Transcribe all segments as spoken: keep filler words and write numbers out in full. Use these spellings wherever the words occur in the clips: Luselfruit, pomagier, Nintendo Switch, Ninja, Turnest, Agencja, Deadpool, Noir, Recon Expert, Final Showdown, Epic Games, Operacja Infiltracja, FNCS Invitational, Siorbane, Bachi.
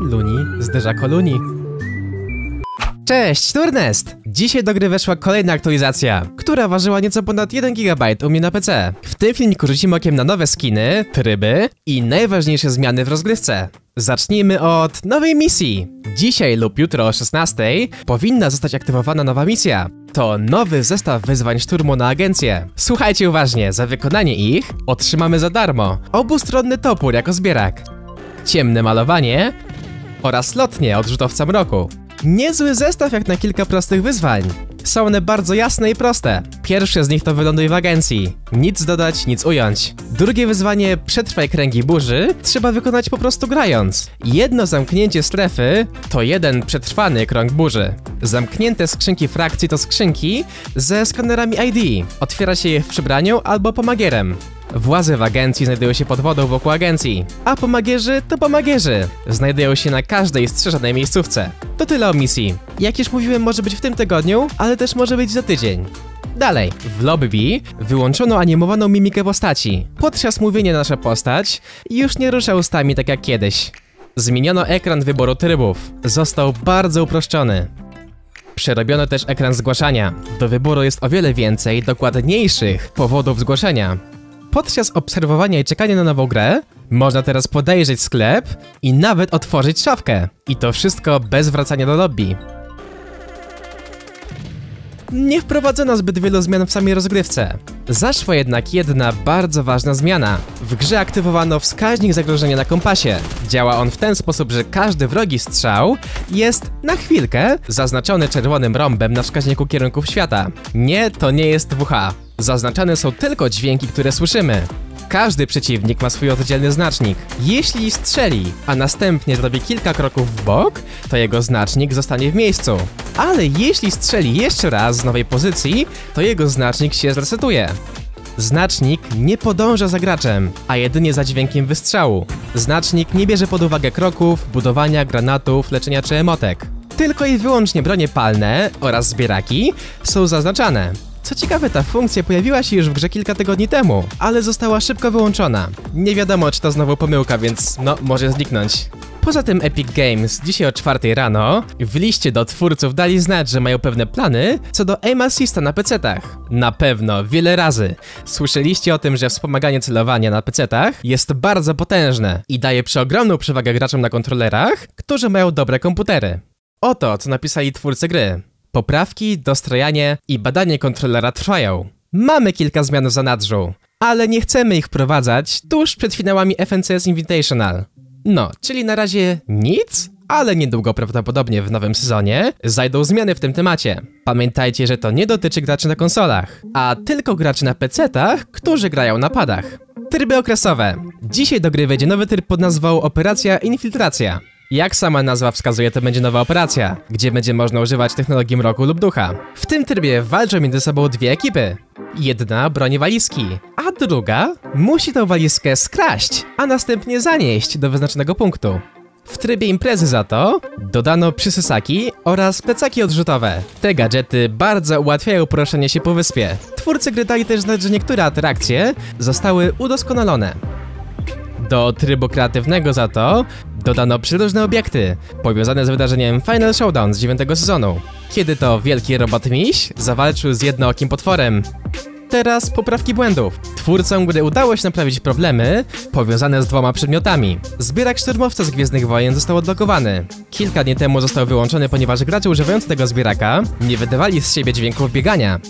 Luni, zderzako Luni. Cześć, Turnest! Dzisiaj do gry weszła kolejna aktualizacja, która ważyła nieco ponad jeden gigabajt u mnie na P C. W tym filmiku rzucimy okiem na nowe skiny, tryby i najważniejsze zmiany w rozgrywce. Zacznijmy od nowej misji. Dzisiaj lub jutro o szesnastej powinna zostać aktywowana nowa misja. To nowy zestaw wyzwań szturmu na agencję. Słuchajcie uważnie, za wykonanie ich otrzymamy za darmo obustronny topór jako zbierak, ciemne malowanie oraz lotnie od rzutowca mroku. Niezły zestaw jak na kilka prostych wyzwań. Są one bardzo jasne i proste. Pierwsze z nich to wyląduj w agencji. Nic dodać, nic ująć. Drugie wyzwanie, przetrwaj kręgi burzy, trzeba wykonać po prostu grając. Jedno zamknięcie strefy to jeden przetrwany krąg burzy. Zamknięte skrzynki frakcji to skrzynki ze skanerami I D. Otwiera się je w przybraniu albo pomagierem. Włazy w agencji znajdują się pod wodą wokół agencji, a pomagierzy to pomagierzy. Znajdują się na każdej strzeżonej miejscówce. To tyle o misji. Jak już mówiłem, może być w tym tygodniu, ale też może być za tydzień. Dalej, w lobby wyłączono animowaną mimikę postaci. Podczas mówienia nasza postać już nie rusza ustami tak jak kiedyś. Zmieniono ekran wyboru trybów. Został bardzo uproszczony. Przerobiono też ekran zgłaszania. Do wyboru jest o wiele więcej dokładniejszych powodów zgłoszenia. Podczas obserwowania i czekania na nową grę można teraz podejrzeć sklep i nawet otworzyć szafkę. I to wszystko bez wracania do lobby. Nie wprowadzono zbyt wielu zmian w samej rozgrywce. Zaszła jednak jedna bardzo ważna zmiana. W grze aktywowano wskaźnik zagrożenia na kompasie. Działa on w ten sposób, że każdy wrogi strzał jest na chwilkę zaznaczony czerwonym rąbem na wskaźniku kierunków świata. Nie, to nie jest W H. Zaznaczane są tylko dźwięki, które słyszymy. Każdy przeciwnik ma swój oddzielny znacznik. Jeśli strzeli, a następnie zrobi kilka kroków w bok, to jego znacznik zostanie w miejscu. Ale jeśli strzeli jeszcze raz z nowej pozycji, to jego znacznik się zresetuje. Znacznik nie podąża za graczem, a jedynie za dźwiękiem wystrzału. Znacznik nie bierze pod uwagę kroków, budowania, granatów, leczenia czy emotek. Tylko i wyłącznie bronie palne oraz zbieraki są zaznaczane. Co ciekawe, ta funkcja pojawiła się już w grze kilka tygodni temu, ale została szybko wyłączona. Nie wiadomo, czy to znowu pomyłka, więc no, może zniknąć. Poza tym Epic Games dzisiaj o czwartej rano w liście do twórców dali znać, że mają pewne plany co do aim assista na pecetach. Na pewno, wiele razy. Słyszeliście o tym, że wspomaganie celowania na pecetach jest bardzo potężne i daje przeogromną przewagę graczom na kontrolerach, którzy mają dobre komputery. Oto, co napisali twórcy gry. Poprawki, dostrojanie i badanie kontrolera trwają. Mamy kilka zmian w zanadrzu, ale nie chcemy ich wprowadzać tuż przed finałami F N C S Invitational. No, czyli na razie nic, ale niedługo prawdopodobnie w nowym sezonie zajdą zmiany w tym temacie. Pamiętajcie, że to nie dotyczy graczy na konsolach, a tylko graczy na pecetach, którzy grają na padach. Tryby okresowe. Dzisiaj do gry wejdzie nowy tryb pod nazwą Operacja Infiltracja. Jak sama nazwa wskazuje, to będzie nowa operacja, gdzie będzie można używać technologii mroku lub ducha. W tym trybie walczą między sobą dwie ekipy. Jedna broni walizki, a druga musi tą walizkę skraść, a następnie zanieść do wyznaczonego punktu. W trybie imprezy za to dodano przysysaki oraz plecaki odrzutowe. Te gadżety bardzo ułatwiają poruszanie się po wyspie. Twórcy gry dali też znać, że niektóre atrakcje zostały udoskonalone. Do trybu kreatywnego za to dodano przeróżne obiekty powiązane z wydarzeniem Final Showdown z dziewiątego sezonu, kiedy to wielki robot miś zawalczył z jednookim potworem. Teraz poprawki błędów. Twórcom gry udało się naprawić problemy powiązane z dwoma przedmiotami. Zbierak szturmowca z Gwiezdnych Wojen został odblokowany. Kilka dni temu został wyłączony, ponieważ gracze używający tego zbieraka nie wydawali z siebie dźwięków biegania.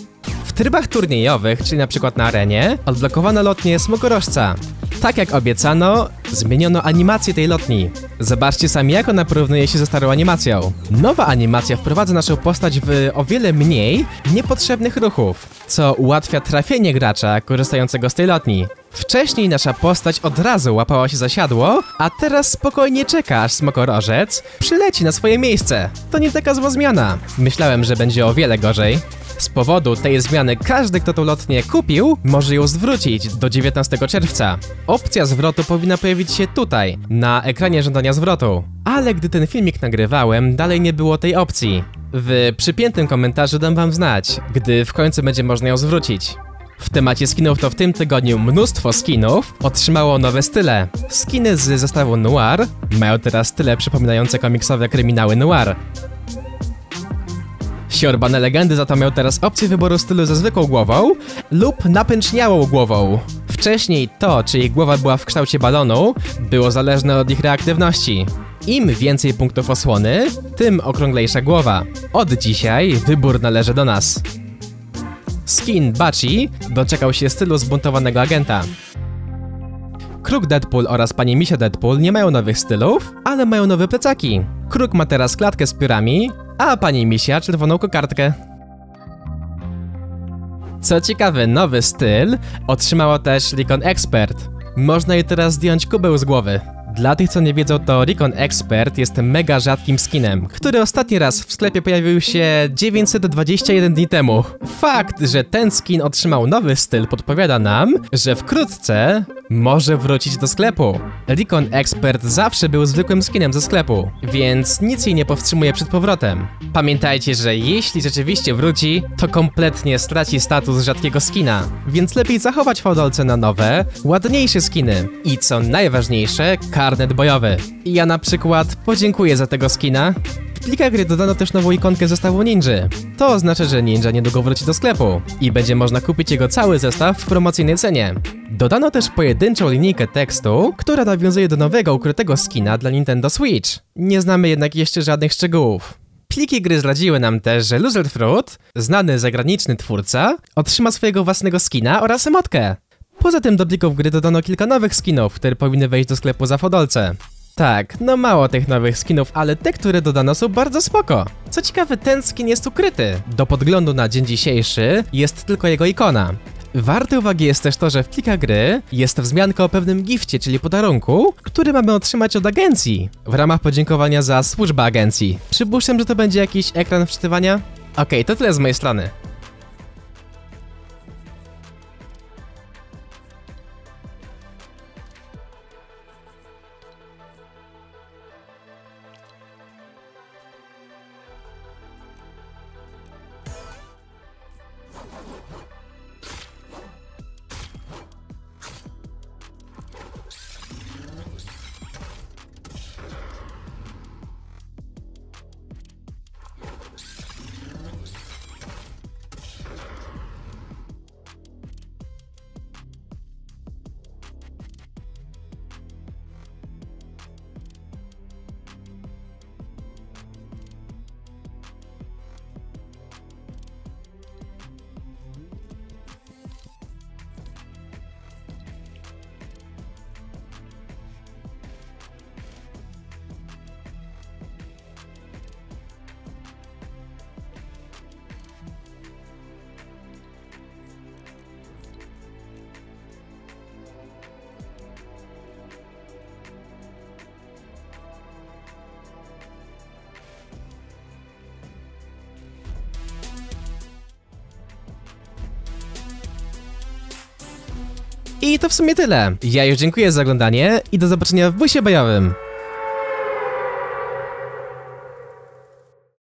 W trybach turniejowych, czyli np. na arenie, odblokowano lotnię smokorożca. Tak jak obiecano, zmieniono animację tej lotni. Zobaczcie sami, jak ona porównuje się ze starą animacją. Nowa animacja wprowadza naszą postać w o wiele mniej niepotrzebnych ruchów, co ułatwia trafienie gracza korzystającego z tej lotni. Wcześniej nasza postać od razu łapała się za siadło, a teraz spokojnie czeka, aż smokorożec przyleci na swoje miejsce. To nie taka zła zmiana. Myślałem, że będzie o wiele gorzej. Z powodu tej zmiany każdy, kto tą lotnię kupił, może ją zwrócić do dziewiętnastego czerwca. Opcja zwrotu powinna pojawić się tutaj, na ekranie żądania zwrotu. Ale gdy ten filmik nagrywałem, dalej nie było tej opcji. W przypiętym komentarzu dam wam znać, gdy w końcu będzie można ją zwrócić. W temacie skinów to w tym tygodniu mnóstwo skinów otrzymało nowe style. Skiny z zestawu Noir mają teraz style przypominające komiksowe kryminały Noir. Siorbane legendy za to miał teraz opcję wyboru stylu ze zwykłą głową lub napęczniałą głową. Wcześniej to, czy ich głowa była w kształcie balonu, było zależne od ich reaktywności. Im więcej punktów osłony, tym okrąglejsza głowa. Od dzisiaj wybór należy do nas. Skin Bachi doczekał się stylu zbuntowanego agenta. Kruk Deadpool oraz pani Misia Deadpool nie mają nowych stylów, ale mają nowe plecaki. Kruk ma teraz klatkę z piórami, a pani Misia czerwoną kokardkę. Co ciekawe, nowy styl otrzymała też Recon Expert. Można jej teraz zdjąć kubeł z głowy. Dla tych, co nie wiedzą, to Recon Expert jest mega rzadkim skinem, który ostatni raz w sklepie pojawił się dziewięćset dwadzieścia jeden dni temu. Fakt, że ten skin otrzymał nowy styl, podpowiada nam, że wkrótce może wrócić do sklepu. Recon Expert zawsze był zwykłym skinem ze sklepu, więc nic jej nie powstrzymuje przed powrotem. Pamiętajcie, że jeśli rzeczywiście wróci, to kompletnie straci status rzadkiego skina, więc lepiej zachować w hodowlce na nowe, ładniejsze skiny i co najważniejsze, karnet bojowy. Ja na przykład podziękuję za tego skina. W plikach gry dodano też nową ikonkę zestawu Ninja. To oznacza, że Ninja niedługo wróci do sklepu i będzie można kupić jego cały zestaw w promocyjnej cenie. Dodano też pojedynczą linijkę tekstu, która nawiązuje do nowego ukrytego skina dla Nintendo Switch. Nie znamy jednak jeszcze żadnych szczegółów. Pliki gry zdradziły nam też, że Luselfruit, znany zagraniczny twórca, otrzyma swojego własnego skina oraz emotkę. Poza tym do plików gry dodano kilka nowych skinów, które powinny wejść do sklepu za fodolce. Tak, no mało tych nowych skinów, ale te, które dodano, są bardzo spoko. Co ciekawe, ten skin jest ukryty. Do podglądu na dzień dzisiejszy jest tylko jego ikona. Warte uwagi jest też to, że w plikach gry jest wzmianka o pewnym gifcie, czyli podarunku, który mamy otrzymać od agencji w ramach podziękowania za służbę agencji. Przypuszczam, że to będzie jakiś ekran wczytywania. Okej, to tyle z mojej strony. I to w sumie tyle. Ja już dziękuję za oglądanie i do zobaczenia w busie bojowym.